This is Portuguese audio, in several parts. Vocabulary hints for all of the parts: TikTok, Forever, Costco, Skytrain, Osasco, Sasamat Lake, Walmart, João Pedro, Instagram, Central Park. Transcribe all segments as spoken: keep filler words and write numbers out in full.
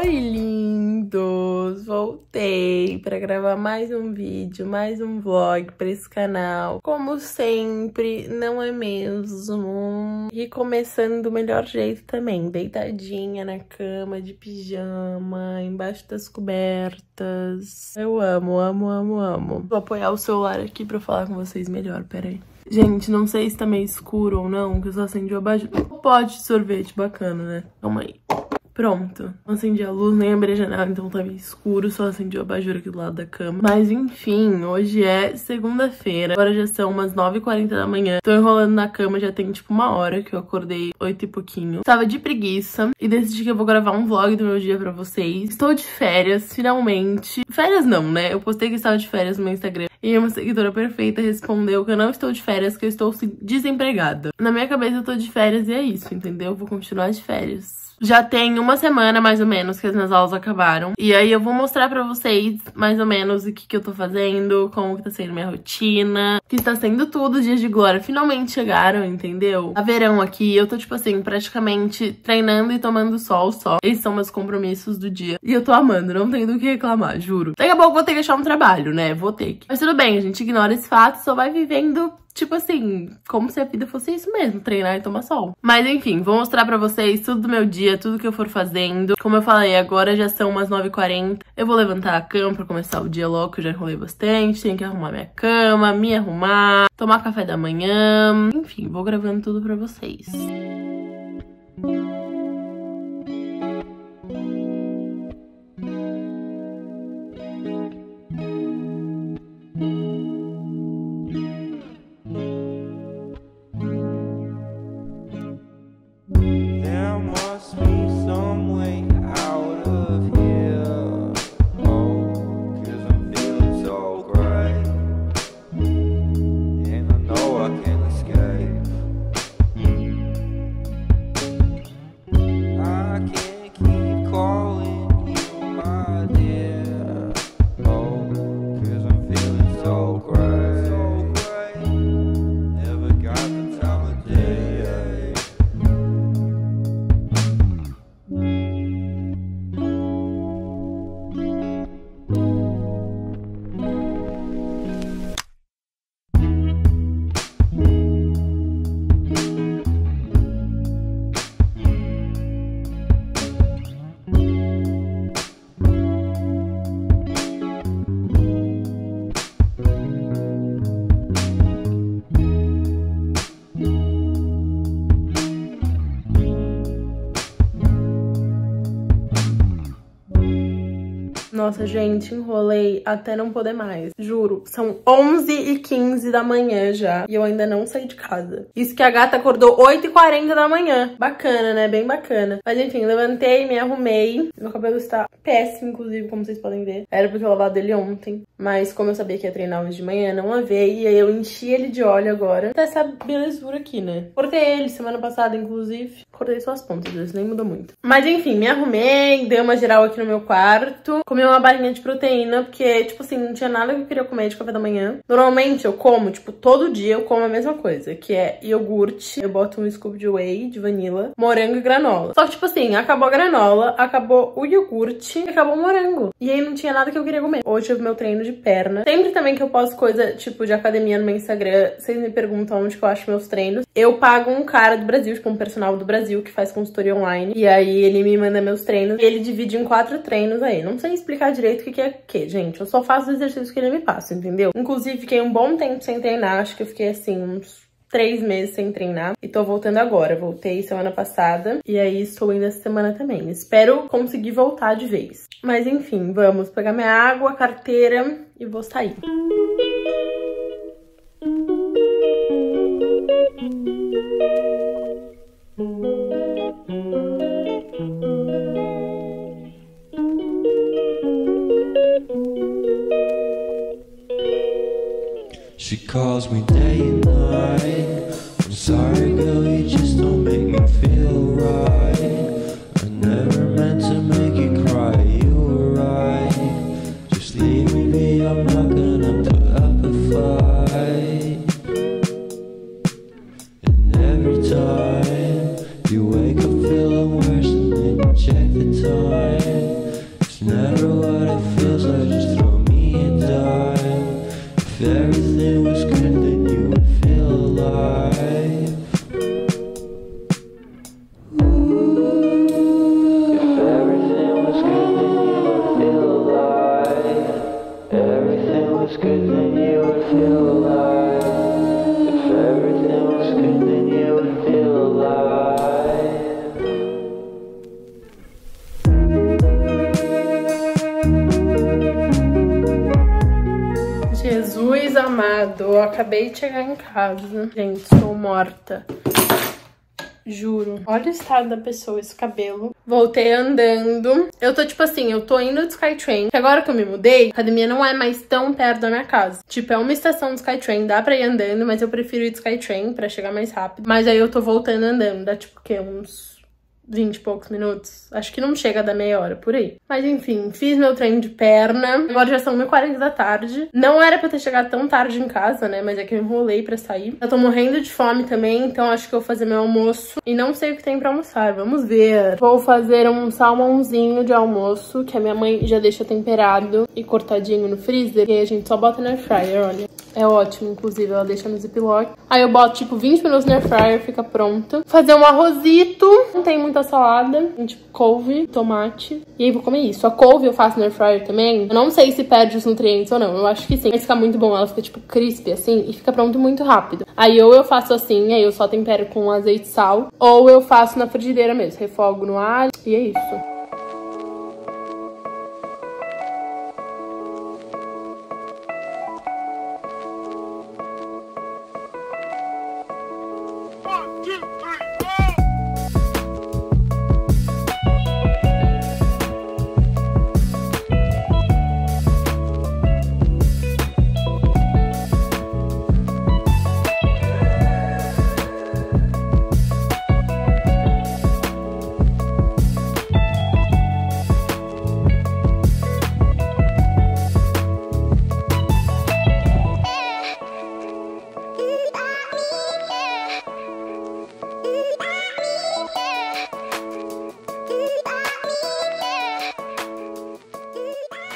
Oi, lindos! Voltei para gravar mais um vídeo, mais um vlog para esse canal. Como sempre, não é mesmo? E começando do melhor jeito também, deitadinha na cama, de pijama, embaixo das cobertas. Eu amo, amo, amo, amo. Vou apoiar o celular aqui para falar com vocês melhor, peraí. Gente, não sei se tá meio escuro ou não, que eu só acendi o abajur. Pote de sorvete, bacana, né? Calma aí. Pronto, não acendi a luz, nem abri a janela, então tá meio escuro, só acendi o abajur aqui do lado da cama. Mas enfim, hoje é segunda-feira, agora já são umas nove e quarenta da manhã. Tô enrolando na cama, já tem tipo uma hora que eu acordei, oito e pouquinho. Tava de preguiça e decidi que eu vou gravar um vlog do meu dia pra vocês. Estou de férias, finalmente. Férias não, né? Eu postei que estava de férias no meu Instagram. E uma seguidora perfeita respondeu que eu não estou de férias, que eu estou desempregada. Na minha cabeça eu tô de férias e é isso, entendeu? Eu vou continuar de férias. Já tem uma semana, mais ou menos, que as minhas aulas acabaram. E aí eu vou mostrar pra vocês, mais ou menos, o que que eu tô fazendo, como que tá sendo minha rotina, o que tá sendo tudo. Os dias de glória finalmente chegaram, entendeu? Tá verão aqui, eu tô, tipo assim, praticamente treinando e tomando sol só. Esses são meus compromissos do dia. E eu tô amando, não tenho do que reclamar, juro. Daqui a pouco vou ter que achar um trabalho, né? Vou ter que. Mas tudo bem, a gente ignora esse fato, só vai vivendo... Tipo assim, como se a vida fosse isso mesmo, treinar e tomar sol. Mas enfim, vou mostrar pra vocês tudo do meu dia, tudo que eu for fazendo. Como eu falei, agora já são umas nove e quarenta. Eu vou levantar a cama pra começar o dia logo, que eu já enrolei bastante. Tenho que arrumar minha cama, me arrumar, tomar café da manhã. Enfim, vou gravando tudo pra vocês. Nossa, gente, enrolei até não poder mais. Juro, são onze e quinze da manhã já e eu ainda não saí de casa. Isso que a gata acordou oito e quarenta da manhã. Bacana, né? Bem bacana. Mas enfim, levantei, me arrumei. Meu cabelo está péssimo, inclusive, como vocês podem ver. Era porque eu lavado ele ontem, mas como eu sabia que ia treinar hoje de manhã, não lavei. E aí eu enchi ele de óleo agora. Tá essa belezura aqui, né? Cortei ele semana passada, inclusive. Cortei só as pontas, isso nem mudou muito. Mas enfim, me arrumei, dei uma geral aqui no meu quarto. Comi uma barrinha de proteína, porque, tipo assim, não tinha nada que eu queria comer de café da manhã. Normalmente eu como, tipo, todo dia eu como a mesma coisa, que é iogurte, eu boto um scoop de whey, de vanilla, morango e granola. Só que, tipo assim, acabou a granola, acabou o iogurte e acabou o morango. E aí não tinha nada que eu queria comer. Hoje eu meu treino de perna. Sempre também que eu posto coisa, tipo, de academia no meu Instagram, vocês me perguntam onde que eu acho meus treinos. Eu pago um cara do Brasil, tipo, um personal do Brasil, que faz consultoria online. E aí ele me manda meus treinos. Ele divide em quatro treinos aí. Não sei explicar direito o que, que é o que, gente. Eu só faço os exercícios que ele me passa, entendeu? Inclusive, fiquei um bom tempo sem treinar. Acho que eu fiquei, assim, uns três meses sem treinar. E tô voltando agora. Voltei semana passada. E aí, estou indo essa semana também. Espero conseguir voltar de vez. Mas, enfim, vamos pegar minha água, carteira e vou sair. She calls me day and night. I'm sorry, girl, you just don't make me feel right. I never meant to make you cry, you were right. Just leave me be, I'm not gonna put up a fight. And every time you wake up feeling worse and then you check the time. It's never what it feels like, just throw me a dime. If everything was good, then you would feel alive. Ooh. If everything was good, then you would feel alive. If everything was good, then you would feel alive. If everything was good, then you would feel alive. Jesus amado, eu acabei de chegar em casa. Gente, estou morta. Juro. Olha o estado da pessoa, esse cabelo. Voltei andando. Eu tô tipo assim, eu tô indo de Skytrain. Agora que eu me mudei, a academia não é mais tão perto da minha casa. Tipo, é uma estação de Skytrain, dá pra ir andando, mas eu prefiro ir de Skytrain pra chegar mais rápido. Mas aí eu tô voltando andando, dá tipo o quê? Uns vinte e poucos minutos. Acho que não chega da meia hora, por aí. Mas enfim, fiz meu treino de perna. Agora já são uma e quarenta da tarde. Não era pra ter chegado tão tarde em casa, né? Mas é que eu enrolei pra sair. Eu tô morrendo de fome também, então acho que eu vou fazer meu almoço. E não sei o que tem pra almoçar, vamos ver. Vou fazer um salmãozinho de almoço, que a minha mãe já deixa temperado e cortadinho no freezer. E aí a gente só bota na air fryer, olha. É ótimo, inclusive, ela deixa no ziplock. Aí eu boto, tipo, vinte minutos na air fryer, fica pronto. Fazer um arrozito. Não tem muita salada, tipo couve, tomate, e aí vou comer isso. A couve eu faço no air fryer também. Eu não sei se perde os nutrientes ou não, eu acho que sim, mas fica muito bom, ela fica tipo crisp assim e fica pronto muito rápido. Aí ou eu faço assim, aí eu só tempero com azeite e sal, ou eu faço na frigideira mesmo, refogo no alho e é isso.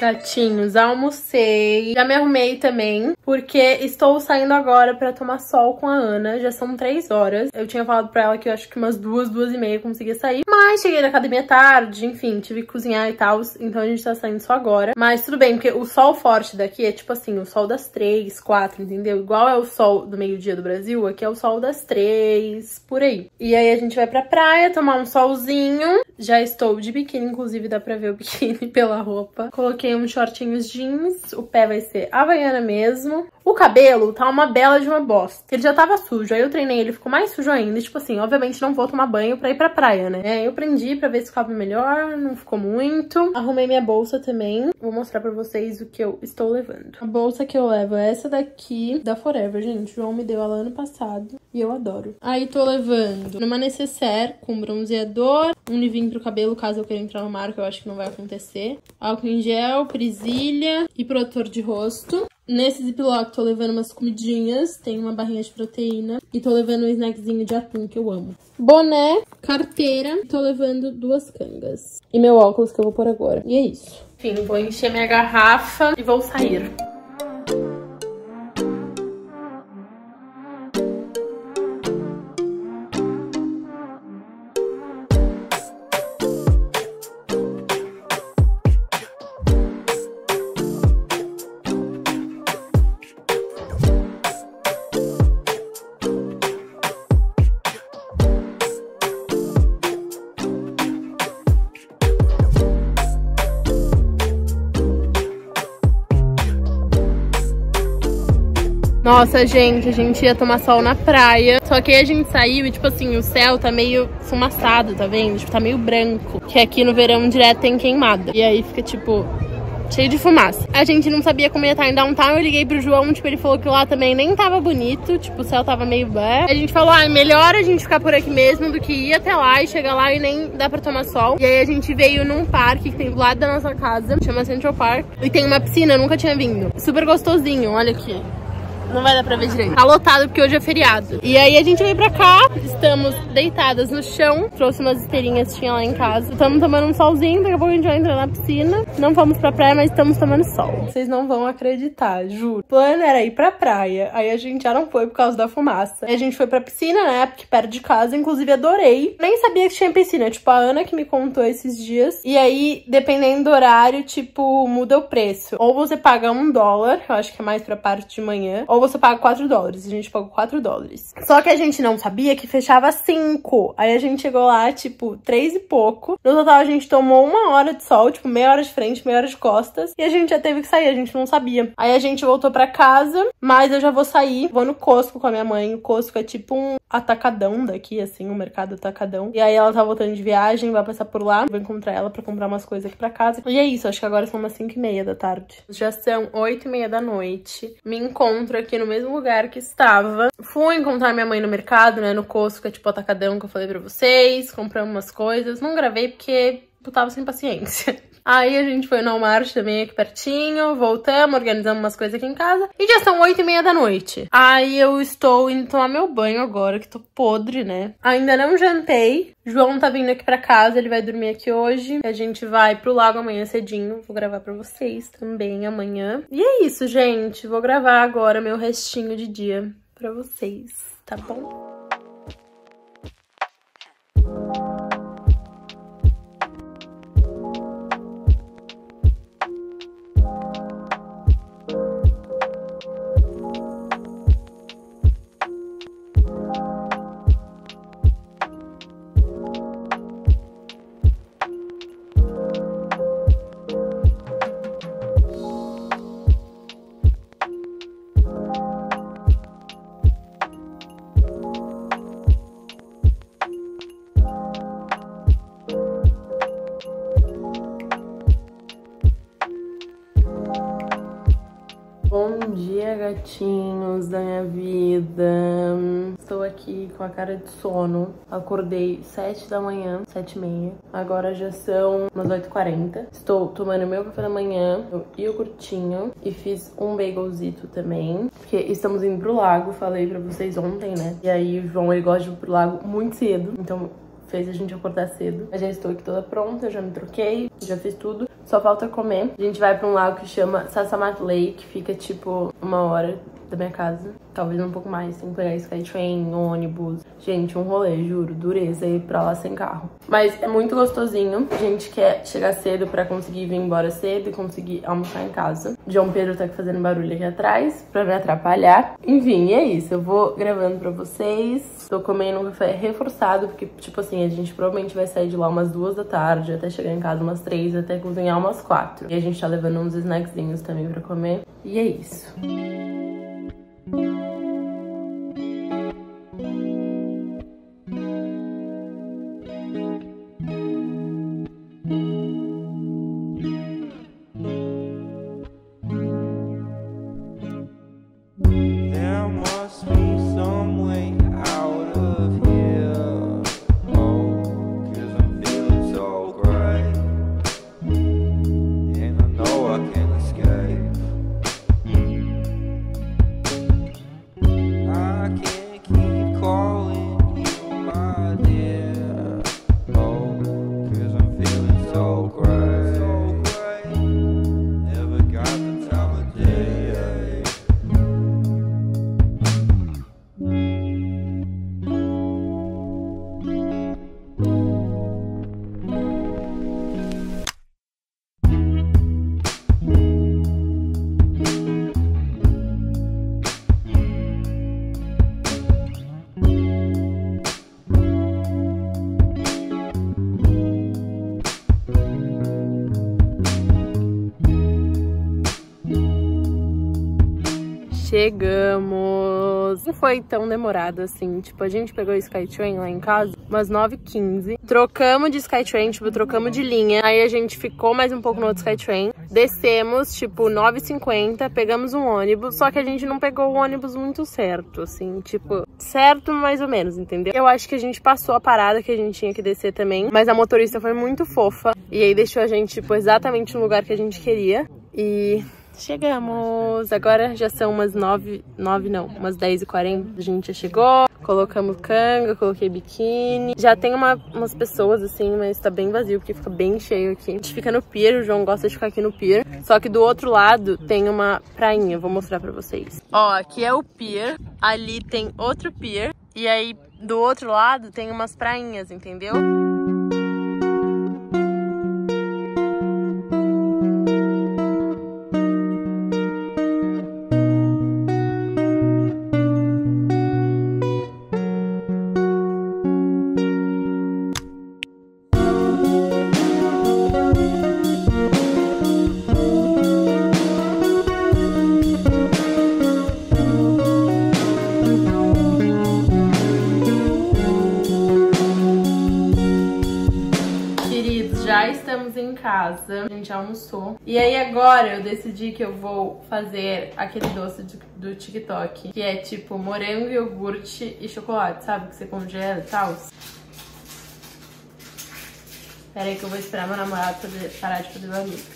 Gatinhos, almocei. Já me arrumei também, porque estou saindo agora pra tomar sol com a Ana. Já são três horas. Eu tinha falado pra ela que eu acho que umas duas, duas e meia eu conseguia sair. Mas cheguei na academia tarde, enfim, tive que cozinhar e tal. Então a gente tá saindo só agora. Mas tudo bem, porque o sol forte daqui é tipo assim, o sol das três, quatro, entendeu? Igual é o sol do meio-dia do Brasil, aqui é o sol das três, por aí. E aí a gente vai pra praia tomar um solzinho. Já estou de biquíni, inclusive dá pra ver o biquíni pela roupa. Coloquei uns shortinhos jeans, o pé vai ser havaiana mesmo. O cabelo tá uma bela de uma bosta. Ele já tava sujo, aí eu treinei, ele ficou mais sujo ainda. Tipo assim, obviamente não vou tomar banho pra ir pra praia, né? É, eu prendi pra ver se ficava melhor, não ficou muito. Arrumei minha bolsa também. Vou mostrar pra vocês o que eu estou levando. A bolsa que eu levo é essa daqui, da Forever, gente. O João me deu ela ano passado e eu adoro. Aí tô levando uma necessaire com bronzeador, um livinho pro cabelo, caso eu queira entrar no mar, que eu acho que não vai acontecer. Álcool em gel, presilha e protetor de rosto. Nesse ziplock tô levando umas comidinhas, tem uma barrinha de proteína e tô levando um snackzinho de atum que eu amo. Boné, carteira, tô levando duas cangas. E meu óculos que eu vou pôr agora. E é isso. Enfim, vou encher minha garrafa e vou sair. Nossa, gente, a gente ia tomar sol na praia. Só que aí a gente saiu e, tipo assim, o céu tá meio fumaçado, tá vendo? Tipo, tá meio branco. Que aqui no verão direto tem queimada. E aí fica, tipo, cheio de fumaça. A gente não sabia como ia estar em downtown. Eu liguei pro João, tipo, ele falou que lá também nem tava bonito. Tipo, o céu tava meio blé. A gente falou, ah, é melhor a gente ficar por aqui mesmo do que ir até lá e chegar lá e nem dá pra tomar sol. E aí a gente veio num parque que tem do lado da nossa casa. Chama Central Park. E tem uma piscina, eu nunca tinha vindo. Super gostosinho, olha aqui. não vai dar pra ver direito. Tá lotado porque hoje é feriado. E aí a gente veio pra cá, estamos deitadas no chão. Trouxe umas esteirinhas que tinha lá em casa. Estamos tomando um solzinho, daqui a pouco a gente vai entrar na piscina. Não vamos pra praia, mas estamos tomando sol. Vocês não vão acreditar, juro. O plano era ir pra praia, aí a gente já não foi por causa da fumaça. E a gente foi pra piscina, né, porque perto de casa, inclusive adorei. Nem sabia que tinha piscina, tipo a Ana que me contou esses dias. E aí, dependendo do horário, tipo, muda o preço. Ou você paga um dólar, eu acho que é mais pra parte de manhã, ou você paga quatro dólares. A gente pagou quatro dólares. Só que a gente não sabia que fechava cinco. Aí a gente chegou lá, tipo, três e pouco. No total a gente tomou uma hora de sol, tipo, meia hora de frente, meia hora de costas. E a gente já teve que sair, a gente não sabia. Aí a gente voltou pra casa, mas eu já vou sair. Vou no Costco com a minha mãe. O Costco é tipo um atacadão daqui, assim, um mercado atacadão. E aí ela tá voltando de viagem, vai passar por lá. Vou encontrar ela pra comprar umas coisas aqui pra casa. E é isso, acho que agora são umas cinco e meia da tarde. Já são oito e meia da noite. Me encontro aqui no mesmo lugar que estava. Fui encontrar minha mãe no mercado, né, no Costco, que é tipo atacadão que eu falei pra vocês. Compramos umas coisas. Não gravei porque eu tava sem paciência. Aí a gente foi no Walmart também aqui pertinho, voltamos, organizamos umas coisas aqui em casa. E já são oito e meia da noite. Aí eu estou indo tomar meu banho agora, que tô podre, né? Ainda não jantei. João tá vindo aqui pra casa, ele vai dormir aqui hoje. A gente vai pro lago amanhã cedinho. Vou gravar pra vocês também amanhã. E é isso, gente. Vou gravar agora meu restinho de dia pra vocês, tá bom? Gatinhos da minha vida. Estou aqui com a cara de sono. Acordei sete da manhã, sete e meia. Agora já são umas oito e quarenta. Estou tomando meu café da manhã, meu iogurtinho. E fiz um bagelzito também, porque estamos indo pro lago, falei pra vocês ontem, né? E aí o João, ele gosta de ir pro lago muito cedo, então fez a gente acordar cedo. Eu já estou aqui toda pronta, já me troquei, já fiz tudo. Só falta comer. A gente vai pra um lago que chama Sasamat Lake. Fica tipo uma hora da minha casa. Talvez um pouco mais. Tem que pegar Skytrain, ônibus. Gente, um rolê, juro. Dureza ir pra lá sem carro. Mas é muito gostosinho. A gente quer chegar cedo pra conseguir vir embora cedo e conseguir almoçar em casa. João Pedro tá aqui fazendo barulho aqui atrás pra me atrapalhar. Enfim, é isso. Eu vou gravando pra vocês. Tô comendo um café reforçado, porque, tipo assim, a gente provavelmente vai sair de lá umas duas da tarde, até chegar em casa umas três, até cozinhar umas quatro. E a gente tá levando uns snackzinhos também pra comer. E é isso. Chegamos! Não foi tão demorado assim, tipo, a gente pegou o Skytrain lá em casa, umas nove e quinze. Trocamos de Skytrain, tipo, trocamos de linha. Aí a gente ficou mais um pouco no outro Skytrain. Descemos, tipo, nove e cinquenta, pegamos um ônibus, só que a gente não pegou o ônibus muito certo, assim, tipo, certo mais ou menos, entendeu? Eu acho que a gente passou a parada que a gente tinha que descer também, mas a motorista foi muito fofa, e aí deixou a gente, tipo, exatamente no lugar que a gente queria, e Chegamos! Agora já são umas nove, nove não, umas dez e quarenta. A gente já chegou, colocamos canga, coloquei biquíni. Já tem uma, umas pessoas assim, mas tá bem vazio, porque fica bem cheio aqui. A gente fica no pier, o João gosta de ficar aqui no pier. Só que do outro lado tem uma prainha, vou mostrar pra vocês. Ó, aqui é o pier, ali tem outro pier. E aí do outro lado tem umas prainhas, entendeu? Casa, a gente almoçou. E aí agora eu decidi que eu vou fazer aquele doce de, do TikTok, que é tipo morango, iogurte e chocolate, sabe? Que você congela e tal. Pera aí que eu vou esperar meu namorado fazer, parar de fazer barulho.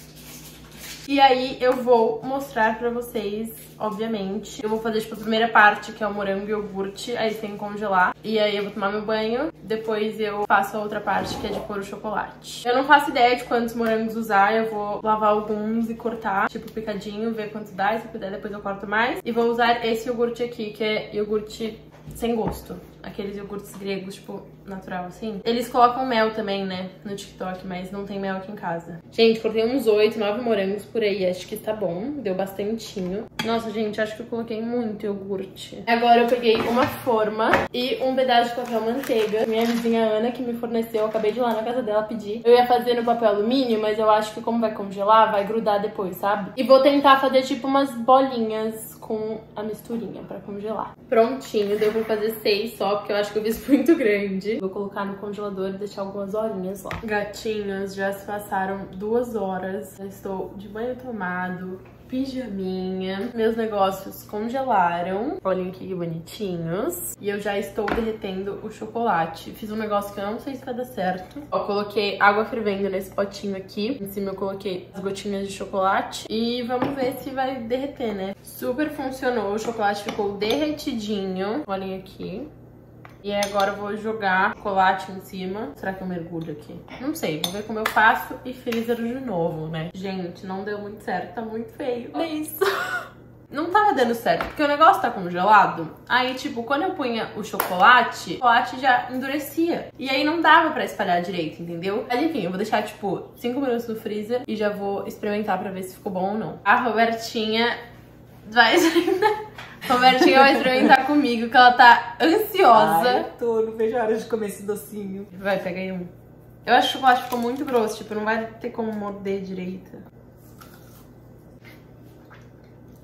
E aí eu vou mostrar pra vocês, obviamente. Eu vou fazer, tipo, a primeira parte, que é o morango e iogurte, aí tem que congelar. E aí eu vou tomar meu banho, depois eu faço a outra parte, que é de pôr o chocolate. Eu não faço ideia de quantos morangos usar, eu vou lavar alguns e cortar, tipo, picadinho, ver quanto dá, se puder depois eu corto mais. E vou usar esse iogurte aqui, que é iogurte sem gosto. Aqueles iogurtes gregos, tipo, natural, assim. Eles colocam mel também, né, no TikTok, mas não tem mel aqui em casa. Gente, coloquei uns oito, nove morangos por aí. Acho que tá bom, deu bastantinho. Nossa, gente, acho que eu coloquei muito iogurte. Agora eu peguei uma forma e um pedaço de papel manteiga. Minha vizinha Ana, que me forneceu, eu acabei de ir lá na casa dela pedir. Eu ia fazer no papel alumínio, mas eu acho que como vai congelar, vai grudar depois, sabe? E vou tentar fazer, tipo, umas bolinhas com a misturinha pra congelar. Prontinho, deu pra fazer seis só, porque eu acho que eu fiz muito grande. Vou colocar no congelador e deixar algumas horinhas lá. Gatinhas, já se passaram duas horas. Já estou de banho tomado, pijaminha. Meus negócios congelaram. Olhem que bonitinhos. E eu já estou derretendo o chocolate. Fiz um negócio que eu não sei se vai dar certo. Ó, coloquei água fervendo nesse potinho aqui. Em cima eu coloquei as gotinhas de chocolate. E vamos ver se vai derreter, né? Super funcionou. O chocolate ficou derretidinho. Olhem aqui. E agora eu vou jogar chocolate em cima. Será que eu mergulho aqui? Não sei, vou ver como eu faço e freezer de novo, né? Gente, não deu muito certo, tá muito feio. Olha isso. Não tava dando certo, porque o negócio tá congelado. Aí, tipo, quando eu punha o chocolate, o chocolate já endurecia. E aí não dava pra espalhar direito, entendeu? Mas enfim, eu vou deixar, tipo, cinco minutos no freezer e já vou experimentar pra ver se ficou bom ou não. A Robertinha vai experimentar. Robertinha vai experimentar comigo, que ela tá ansiosa. Ai, eu tô, não vejo a hora de comer esse docinho. Vai, pega aí um. Eu acho que o chocolate ficou muito grosso, tipo, não vai ter como morder direito.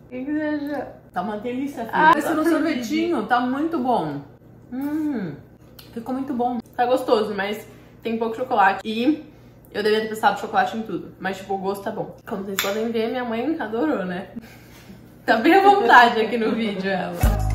O que você acha? Tá uma delícia, filho. Ah, esse no sorvetinho tá muito bom. Hum, ficou muito bom. Tá gostoso, mas tem pouco chocolate. E eu devia ter pensado chocolate em tudo, mas, tipo, o gosto tá bom. Como vocês podem ver, minha mãe adorou, né? Tá bem à vontade aqui no vídeo, ela.